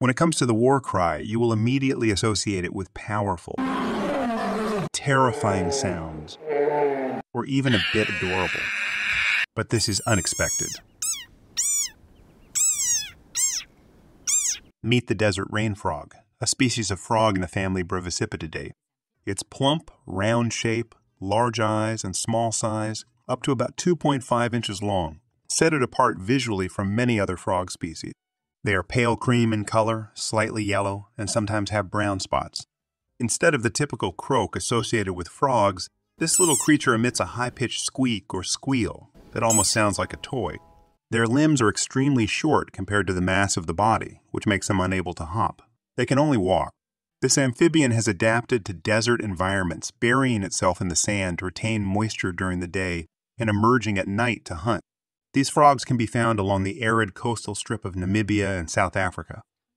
When it comes to the war cry, you will immediately associate it with powerful, terrifying sounds, or even a bit adorable. But this is unexpected. Meet the desert rain frog, a species of frog in the family Brevicipitidae. Its plump, round shape, large eyes, and small size, up to about 2.5 inches long, set it apart visually from many other frog species. They are pale cream in color, slightly yellow, and sometimes have brown spots. Instead of the typical croak associated with frogs, this little creature emits a high-pitched squeak or squeal that almost sounds like a toy. Their limbs are extremely short compared to the mass of the body, which makes them unable to hop. They can only walk. This amphibian has adapted to desert environments, burying itself in the sand to retain moisture during the day and emerging at night to hunt. These frogs can be found along the arid coastal strip of Namibia and South Africa.